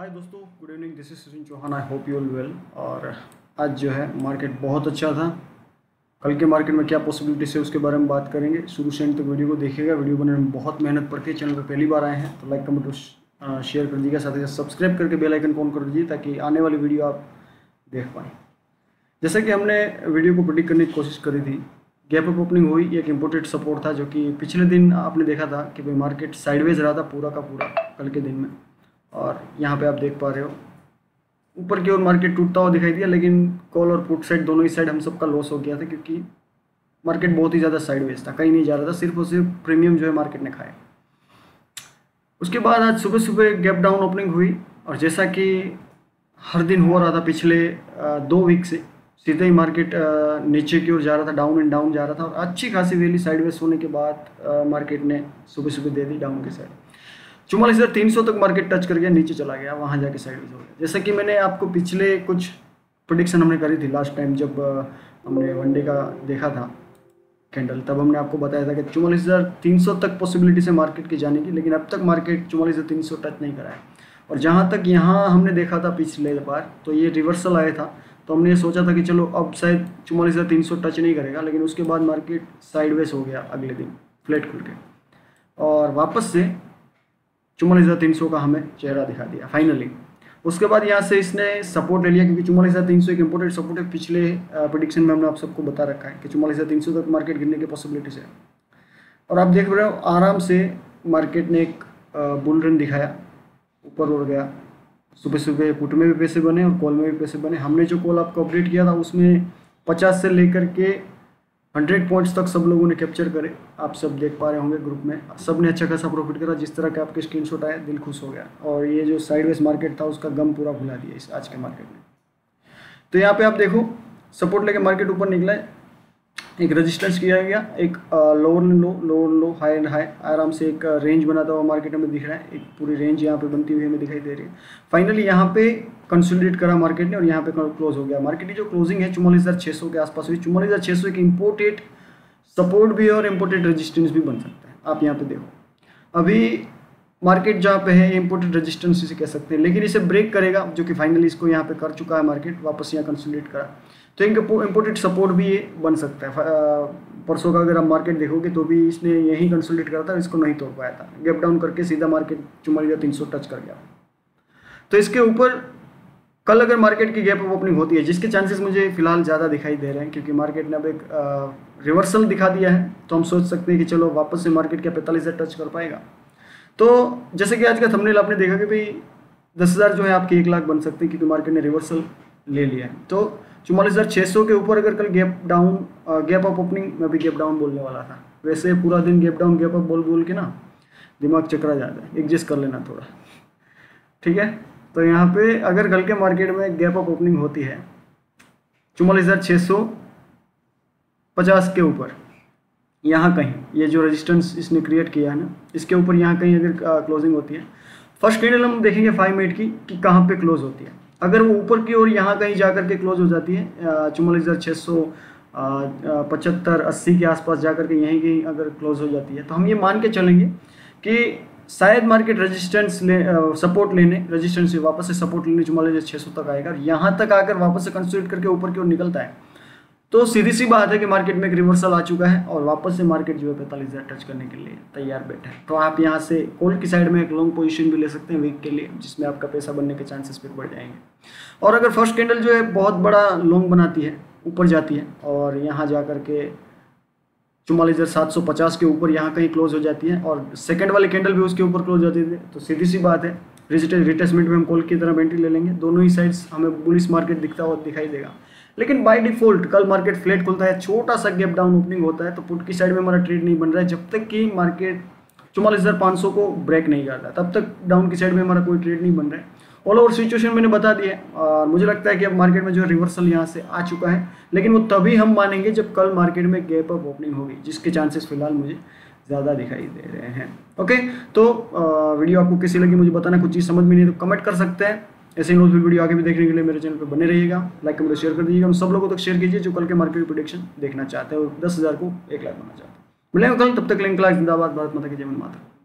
हाय दोस्तों, good evening. This is Sachin Chauhan. I hope you all well. और आज जो है मार्केट बहुत अच्छा था। कल के मार्केट में क्या पॉसिबिलिटीज है उसके बारे में बात करेंगे। शुरू से एंड तक वीडियो को देखिएगा। वीडियो बनाने में बहुत मेहनत पड़ती है। चैनल पर पहली बार आए हैं तो लाइक कमेंट शेयर कर दीजिएगा, साथ ही साथ सब्सक्राइब करके बेल आइकन ऑन कर दीजिए ताकि आने वाली वीडियो आप देख पाएँ। जैसे कि हमने वीडियो को प्रेडिक्ट करने की कोशिश करी थी, गैप अप ओपनिंग हुई, एक इम्पोर्टेंट सपोर्ट था जो कि पिछले दिन आपने देखा था कि भाई मार्केट साइडवेज रहा था पूरा का पूरा कल के दिन में। और यहाँ पे आप देख पा रहे हो ऊपर की ओर मार्केट टूटता हुआ दिखाई दिया, लेकिन कॉल और पुट साइड दोनों ही साइड हम सबका लॉस हो गया था क्योंकि मार्केट बहुत ही ज़्यादा साइडवेज था, कहीं नहीं जा रहा था। सिर्फ और सिर्फ प्रीमियम जो है मार्केट ने खाया। उसके बाद आज सुबह सुबह गैप डाउन ओपनिंग हुई और जैसा कि हर दिन हो रहा था पिछले 2 वीक से सीधे ही मार्केट नीचे की ओर जा रहा था, डाउन एंड डाउन जा रहा था। और अच्छी खासी वैली साइडवेज होने के बाद मार्केट ने सुबह सुबह दे दी डाउन की साइड। 44,300 तक मार्केट टच कर गया, नीचे चला गया, वहाँ जाके साइडवेज हो गया। जैसा कि मैंने आपको पिछले कुछ प्रेडिक्शन हमने करी थी लास्ट टाइम जब हमने वनडे का देखा था कैंडल, तब हमने आपको बताया था कि 44,300 तक पॉसिबिलिटी से मार्केट के जाने की, लेकिन अब तक मार्केट 44,300 टच नहीं कराया। और जहाँ तक यहाँ हमने देखा था पिछले बार तो ये रिवर्सल आया था, तो हमने ये सोचा था कि चलो अब शायद 44,300 टच नहीं करेगा, लेकिन उसके बाद मार्केट साइडवेज हो गया अगले दिन फ्लैट खुल के, और वापस से 44,300 का हमें चेहरा दिखा दिया फाइनली। उसके बाद यहाँ से इसने सपोर्ट ले लिया क्योंकि 44,300 एक इम्पोर्टेंट सपोर्ट है। पिछले प्रेडिक्शन में हमने आप सबको बता रखा है कि 44,300 तक मार्केट गिरने की पॉसिबिलिटीज है। और आप देख रहे हो आराम से मार्केट ने एक बुल रन दिखाया, ऊपर उड़ गया। सुबह सुबह पुट में भी पैसे बने और कॉल में भी पैसे बने। हमने जो कॉल आपको अपडेट किया था उसमें 50 से लेकर के 100 पॉइंट्स तक सब लोगों ने कैप्चर करे। आप सब देख पा रहे होंगे ग्रुप में, सब ने अच्छा खासा प्रॉफिट करा। जिस तरह के आपके स्क्रीनशॉट आए दिल खुश हो गया। और ये जो साइडवेज मार्केट था उसका गम पूरा भुला दिया इस आज के मार्केट में। तो यहाँ पर आप देखो सपोर्ट लेके मार्केट ऊपर निकला, एक रजिस्टेंस किया गया, एक lower low, high and high, आराम से एक रेंज बनाता हुआ मार्केट में दिख रहा है। एक पूरी रेंज यहाँ पे बनती हुई हमें दिखाई दे रही है। फाइनली यहाँ पे कंसोलिडेट करा मार्केट ने और यहाँ पे क्लोज हो गया। मार्केट की जो क्लोजिंग है 44,600 के आसपास हुई। 44,600 एक इम्पोर्टेड सपोर्ट भी है और इम्पोर्टेड रजिस्टेंस भी बन सकता है। आप यहाँ पे देखो अभी मार्केट जहाँ पे है इम्पोर्टेड रजिस्टेंस इसे कह सकते हैं, लेकिन इसे ब्रेक करेगा जो कि फाइनली इसको यहाँ पे कर चुका है मार्केट, वापस यहाँ कंसोलिडेट करा, तो इनका इम्पोर्टेड सपोर्ट भी ये बन सकता है। परसों का अगर आप मार्केट देखोगे तो भी इसने यहीं कंसोलिडेट करा था, इसको नहीं तोड़ पाया था, गैप डाउन करके सीधा मार्केट 44,300 टच कर गया। तो इसके ऊपर कल अगर मार्केट की गैप ओपनिंग होती है, जिसके चांसेस मुझे फिलहाल ज़्यादा दिखाई दे रहे हैं क्योंकि मार्केट ने अब एक रिवर्सल दिखा दिया है, तो हम सोच सकते हैं कि चलो वापस से मार्केट क्या 45,000 टच कर पाएगा। तो जैसे कि आज का थंबनेल आपने देखा कि भाई 10,000 जो है आपके 1 लाख बन सकते हैं क्योंकि मार्केट ने रिवर्सल ले लिया है। तो 44,600 के ऊपर अगर कल gap down gap up opening में भी गैप डाउन बोलने वाला था, वैसे पूरा दिन गैप डाउन गैप अप बोल बोल के ना दिमाग चकरा जाता है, एडजस्ट कर लेना थोड़ा, ठीक है। तो यहाँ पे अगर कल के मार्केट में गैप अप ओपनिंग होती है 44,650 के ऊपर, यहाँ कहीं ये जो रेजिस्टेंस इसने क्रिएट किया है ना इसके ऊपर यहाँ कहीं अगर क्लोजिंग होती है, फर्स्ट कैंडल हम देखेंगे 5 मिनट की कि कहाँ पे क्लोज होती है। अगर वो ऊपर की ओर यहाँ कहीं जा करके क्लोज हो जाती है 44,675-80 के आसपास जा करके यहीं कहीं अगर क्लोज हो जाती है, तो हम ये मान के चलेंगे कि शायद मार्केट रजिस्टेंस सपोर्ट लेने, रजिस्टेंस से वापस से सपोर्ट लेने 44,600 तक आएगा। यहाँ तक आकर वापस से कंसोलिडेट करके ऊपर की ओर निकलता है तो सीधी सी बात है कि मार्केट में एक रिवर्सल आ चुका है और वापस से मार्केट जो है 45,000 टच करने के लिए तैयार बैठा है। तो आप यहाँ से कॉल की साइड में एक लॉन्ग पोजीशन भी ले सकते हैं वीक के लिए, जिसमें आपका पैसा बनने के चांसेस फिर बढ़ जाएंगे। और अगर फर्स्ट कैंडल जो है बहुत बड़ा लॉन्ग बनाती है, ऊपर जाती है और यहाँ जा करके 44,750 के ऊपर यहाँ कहीं क्लोज हो जाती है और सेकेंड वाली कैंडल भी उसके ऊपर क्लोज हो जाती है, तो सीधी सी बात है रिटेस्टमेंट में हम कॉल की तरफ एंट्री ले लेंगे। दोनों ही साइड्स हमें बुलिश मार्केट दिखता हुआ दिखाई देगा, लेकिन बाय डिफॉल्ट कल मार्केट फ्लैट खुलता है, छोटा सा गैप डाउन ओपनिंग होता है, तो पुट की साइड में हमारा ट्रेड नहीं बन रहा है। जब तक कि मार्केट 44,500 को ब्रेक नहीं करता तब तक डाउन की साइड में हमारा कोई ट्रेड नहीं बन रहा है। ऑल ओवर सिचुएशन मैंने बता दिया है और मुझे लगता है कि अब मार्केट में जो रिवर्सल यहाँ से आ चुका है, लेकिन वो तभी हम मानेंगे जब कल मार्केट में गैप अप ओपनिंग होगी, जिसके चांसेस फिलहाल मुझे ज़्यादा दिखाई दे रहे हैं। ओके, तो वीडियो आपको कैसी लगी मुझे बताना, कुछ चीज़ समझ में नहीं तो कमेंट कर सकते हैं। ऐसे ही न्यूज़फुल वीडियो आगे भी देखने के लिए मेरे चैनल पर बने रहिएगा। लाइक कमेंट शेयर कर दीजिएगा, हम सब लोगों तक शेयर कीजिए जो कल के मार्केट की प्रेडिक्शन देखना चाहते हैं और 10,000 को 1 लाख बनाना चाहते हैं। मिलेंगे कल, तब तक लिंक क्लास जिंदाबाद, भारत माता की जय, वंदे मातरम।